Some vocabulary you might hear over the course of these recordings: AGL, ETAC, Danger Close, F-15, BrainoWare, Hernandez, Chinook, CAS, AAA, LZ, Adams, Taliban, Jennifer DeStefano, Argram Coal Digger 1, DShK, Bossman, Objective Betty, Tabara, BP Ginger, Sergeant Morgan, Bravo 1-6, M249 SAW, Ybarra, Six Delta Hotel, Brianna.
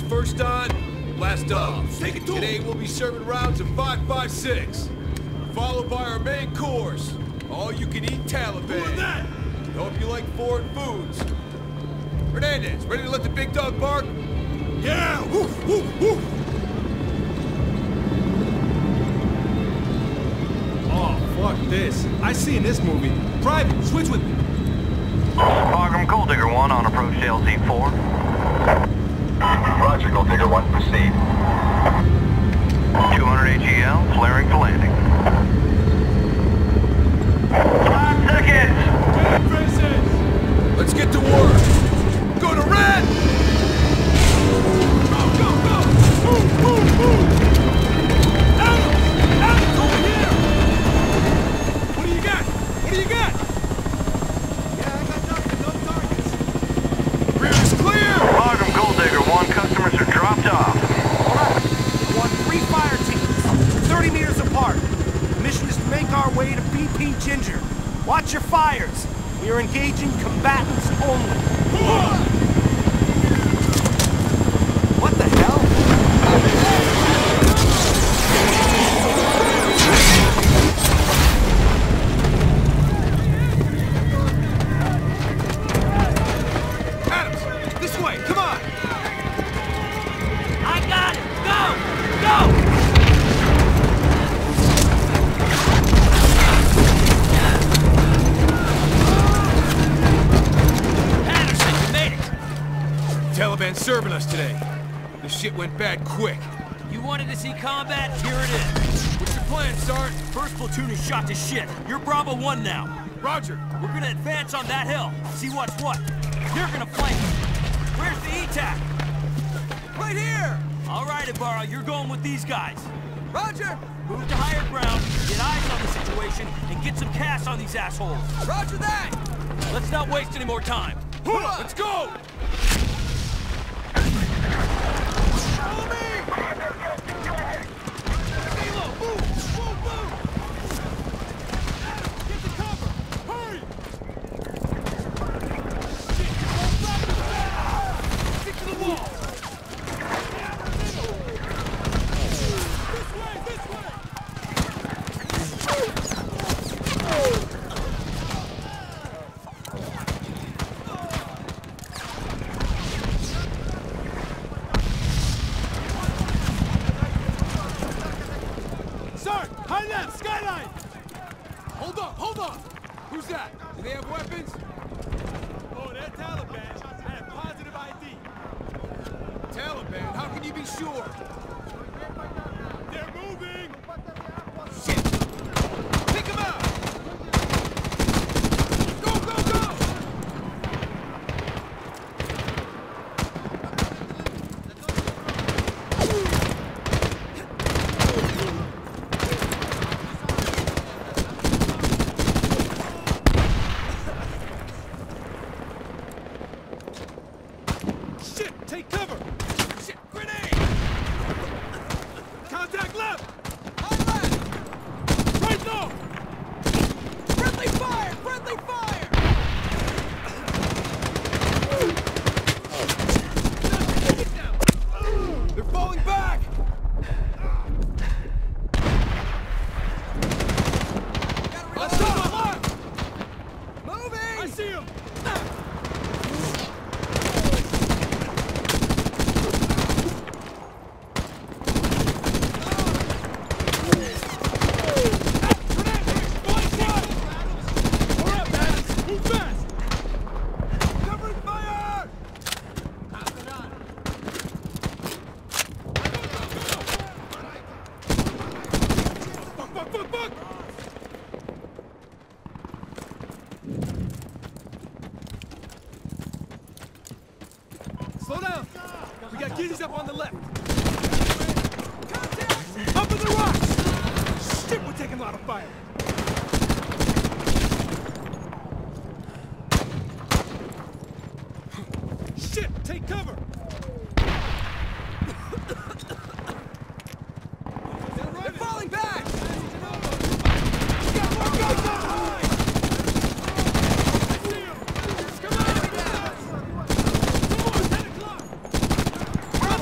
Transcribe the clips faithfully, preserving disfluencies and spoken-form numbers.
is first on, last off. Take it to Today we'll be serving rounds of five five six, followed by our main course, all-you-can-eat Taliban. That? Hope you like foreign foods. Hernandez, ready to let the big dog bark? Yeah! Woof, woof, woof! This. I seen this movie. Private, switch with me. Argram Coal Digger one on approach to L Z four. Roger, Coal Digger one, proceed. two hundred A G L, flaring for landing. Five seconds! Ten Let's get to work! Go to red! Go, go, go! Move, move, move! Adams! Adams over here! What do you got? Yeah, I got nothing. No targets. Rear is clear! Argram Coal Digger one, customers are dropped off. Alright. We want three fire teams, thirty meters apart. The mission is to make our way to B P Ginger. Watch your fires. We are engaging combatants only. What the hell? Serving us today. This shit went bad quick. You wanted to see combat? Here it is. What's your plan, Sarge? First platoon is shot to shit. You're Bravo one now. Roger. We're gonna advance on that hill. See what's what. You're gonna flank. Where's the E TAC? Right here! All right, Ibarra, you're going with these guys. Roger! Move to higher ground, get eyes on the situation, and get some C A S on these assholes. Roger that! Let's not waste any more time. Hula. Let's go! Come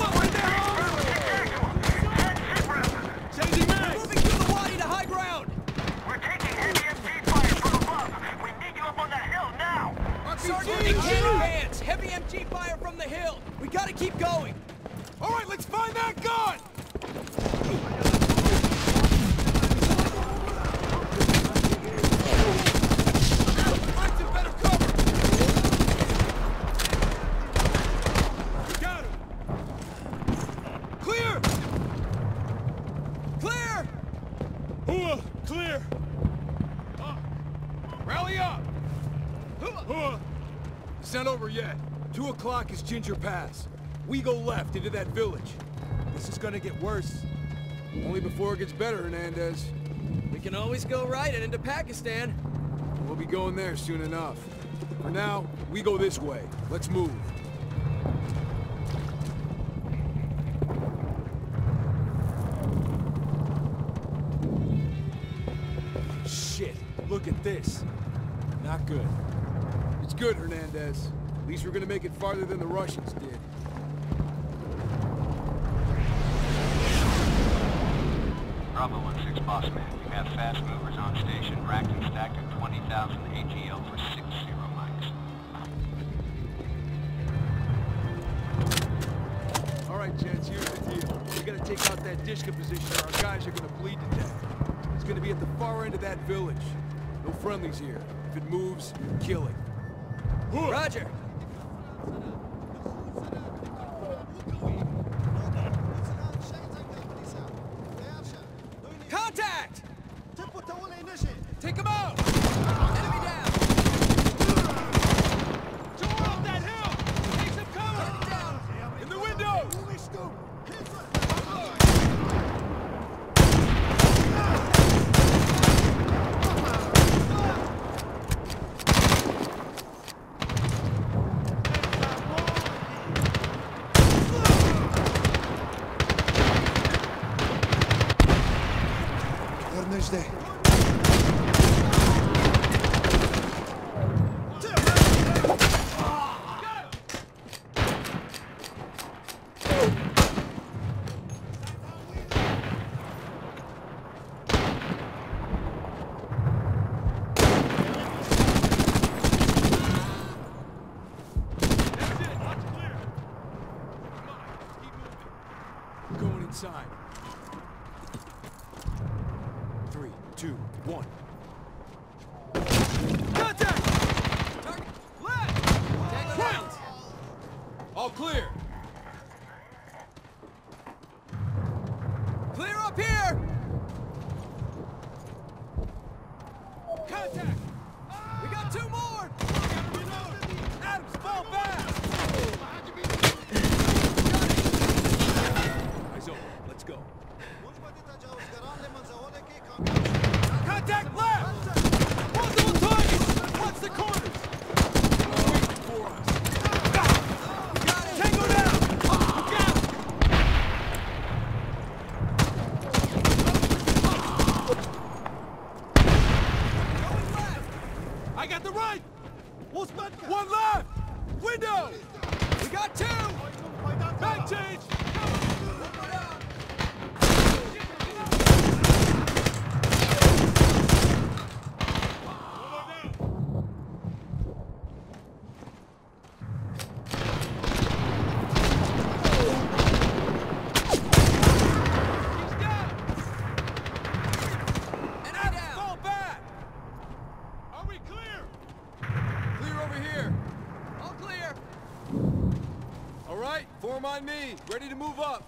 on, back on! Is Ginger Pass. We go left into that village. This is gonna get worse. Only before it gets better, Hernandez. We can always go right and into Pakistan. We'll be going there soon enough. For now, we go this way. Let's move. Shit, look at this. Not good. It's good, Hernandez. At least we're gonna make it farther than the Russians did. Bravo one six, Bossman. You have fast movers on station, racked and stacked at twenty thousand A G L for six zero mics. All right, gents, here's the deal. We gotta take out that DShK position or our guys are gonna bleed to death. It's gonna be at the far end of that village. No friendlies here. If it moves, kill it. Roger! Take him out! Enemy down! Door off that hill! Take some cover! Enemy down! In the window! There's there. Me, ready to move up.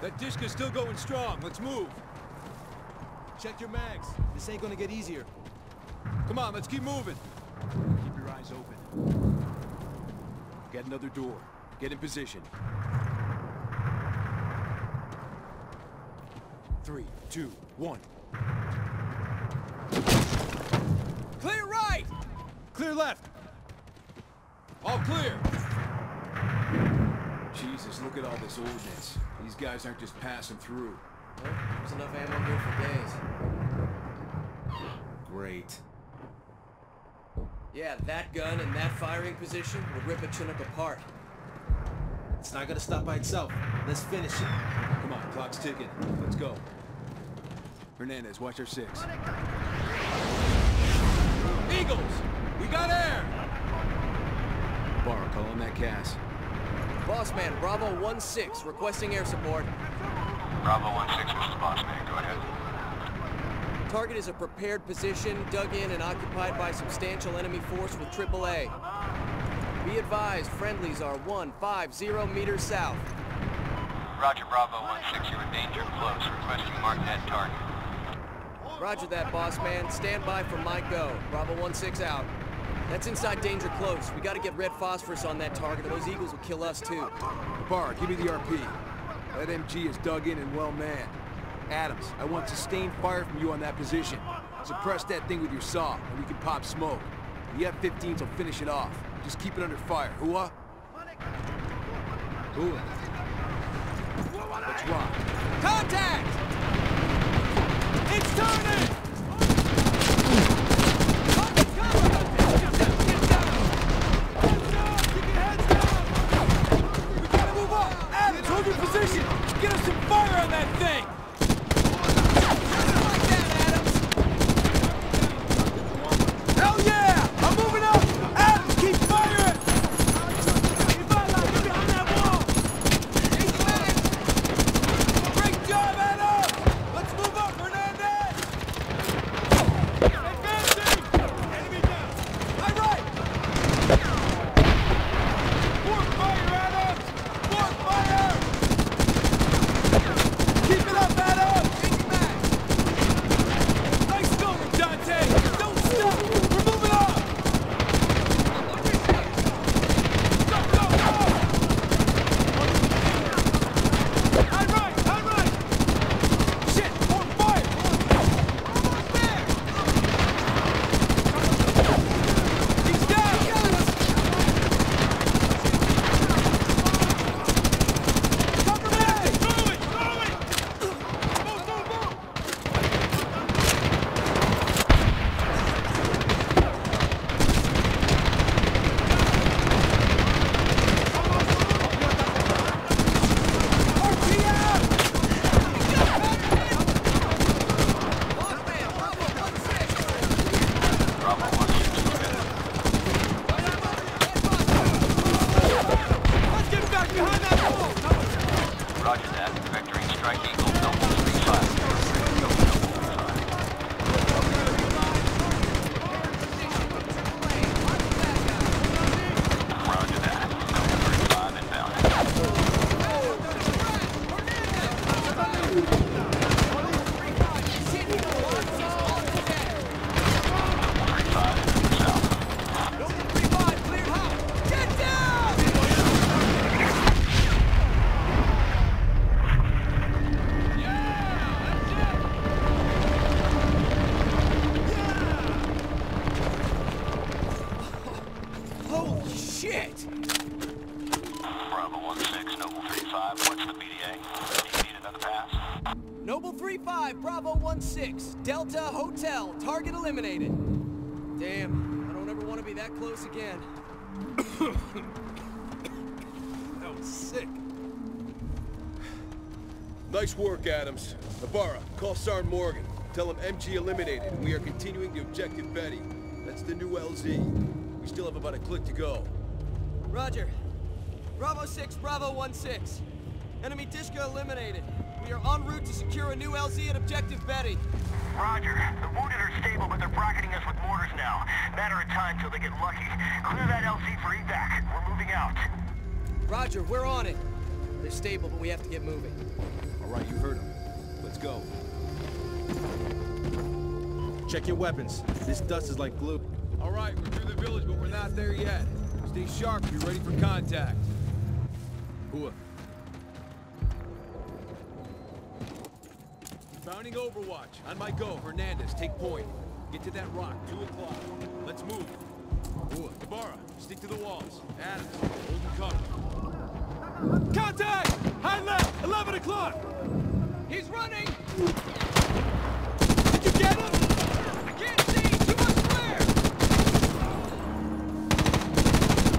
That DShK is still going strong. Let's move. Check your mags. This ain't gonna get easier. Come on, let's keep moving. Keep your eyes open. Got another door. Get in position. Three, two, one. Clear right! Clear left! All clear! Jesus, look at all this ordnance. These guys aren't just passing through. Well, there's enough ammo here for days. Great. Yeah, that gun and that firing position would rip a Chinook apart. It's not gonna stop by itself. Let's finish it. Come on, clock's ticking. Let's go. Hernandez, watch our six. Eagles! We got air! Barra, call on that C A S. Bossman, Bravo one six, requesting air support. Bravo one six, this is Bossman. Go ahead. Target is a prepared position, dug in and occupied by substantial enemy force with triple A. Be advised, friendlies are one five zero meters south. Roger, Bravo one six, you're in danger close. Requesting mark that target. Roger that, Bossman. Stand by for my go. Bravo one six out. That's inside danger close. We gotta get Red Phosphorus on that target, or those eagles will kill us too. Tabara, give me the R P. That M G is dug in and well manned. Adams, I want sustained fire from you on that position. Suppress that thing with your saw, and we can pop smoke. The F fifteens will finish it off. Just keep it under fire. Hua? Hua. Let's rock. Contact! It's turning! Position. Get us some fire on that thing! Nothing like that, Adams! Hell yeah! I'm moving up! Adams, keep firing! Ybarra, you're behind that wall! He's got it! Great job, Adams! Let's move up, Hernandez! Advancing! Enemy down! My right! More fire, Adams! More fire! Six Delta Hotel, target eliminated. Damn, I don't ever want to be that close again. That was sick. Nice work, Adams. Tabara, call Sergeant Morgan. Tell him M G eliminated. We are continuing the Objective Betty. That's the new L Z. We still have about a click to go. Roger. Bravo six, Bravo one six. Enemy D S H K eliminated. We are en route to secure a new L Z at Objective Betty. Roger. The wounded are stable, but they're bracketing us with mortars now. Matter of time till they get lucky. Clear that L Z for E TAC. We're moving out. Roger, we're on it. They're stable, but we have to get moving. All right, you heard them. Let's go. Check your weapons. This dust is like glue. All right, we're through the village, but we're not there yet. Stay sharp. Be ready for contact. Hua. Mounting overwatch. On my go, Hernandez, take point. Get to that rock, two o'clock. Let's move. Ooh, Tabara, stick to the walls. Adams, hold and cover. Contact! High left, eleven o'clock! He's running! Did you get him? I can't see! Too much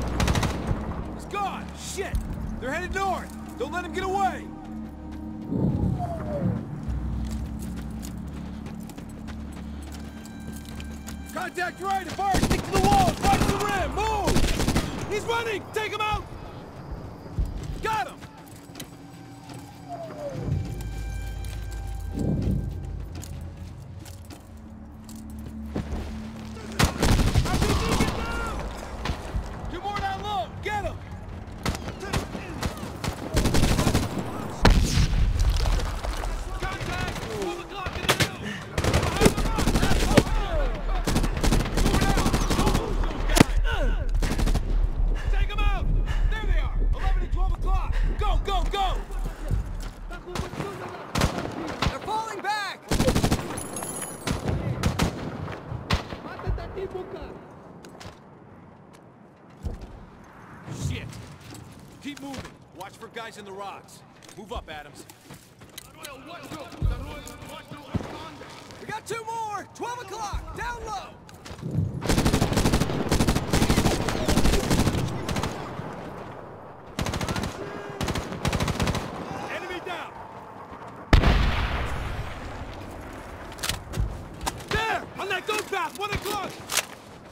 glare! He's gone! Shit! They're headed north! Don't let him get away! Contact right, and fire, stick to the wall, right to the rim, move! He's running, take him out! Got him! Guys in the rocks. Move up, Adams. We got two more! twelve o'clock! Down low! Enemy down! There! On that goat path! One o'clock!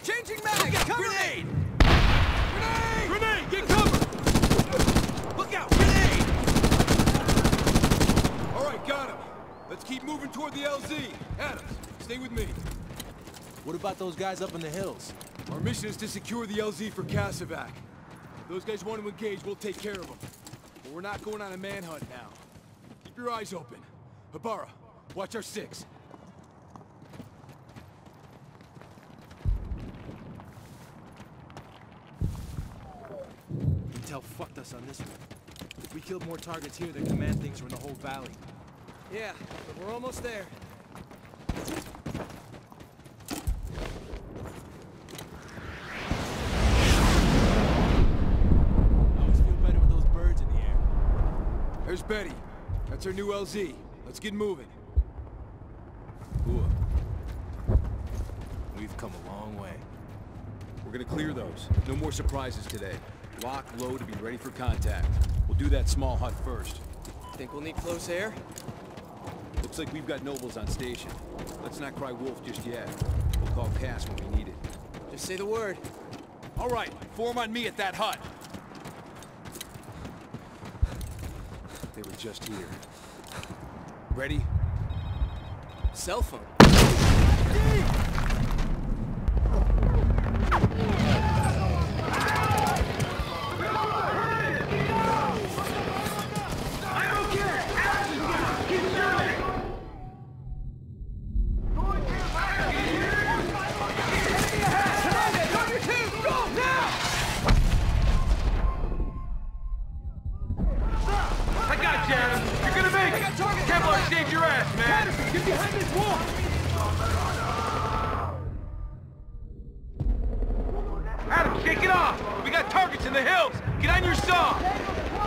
Changing mag! Grenade! Grenade! Grenade! Get covered! Got him. Let's keep moving toward the L Z. Adams, stay with me. What about those guys up in the hills? Our mission is to secure the L Z for C A S evac. If those guys want to engage, we'll take care of them. But we're not going on a manhunt now. Keep your eyes open. Tabara, watch our six. Intel fucked us on this one. If we killed more targets here than command things were in the whole valley. Yeah, but we're almost there. I always feel better with those birds in the air. There's Betty. That's her new L Z. Let's get moving. Ooh. We've come a long way. We're gonna clear those. No more surprises today. Lock low to be ready for contact. We'll do that small hut first. Think we'll need close air? Looks like we've got nobles on station. Let's not cry wolf just yet. We'll call C A S when we need it. Just say the word. All right, form on me at that hut. They were just here. Ready? Cell phone. Adams, shake it off! We got targets in the hills! Get on your saw!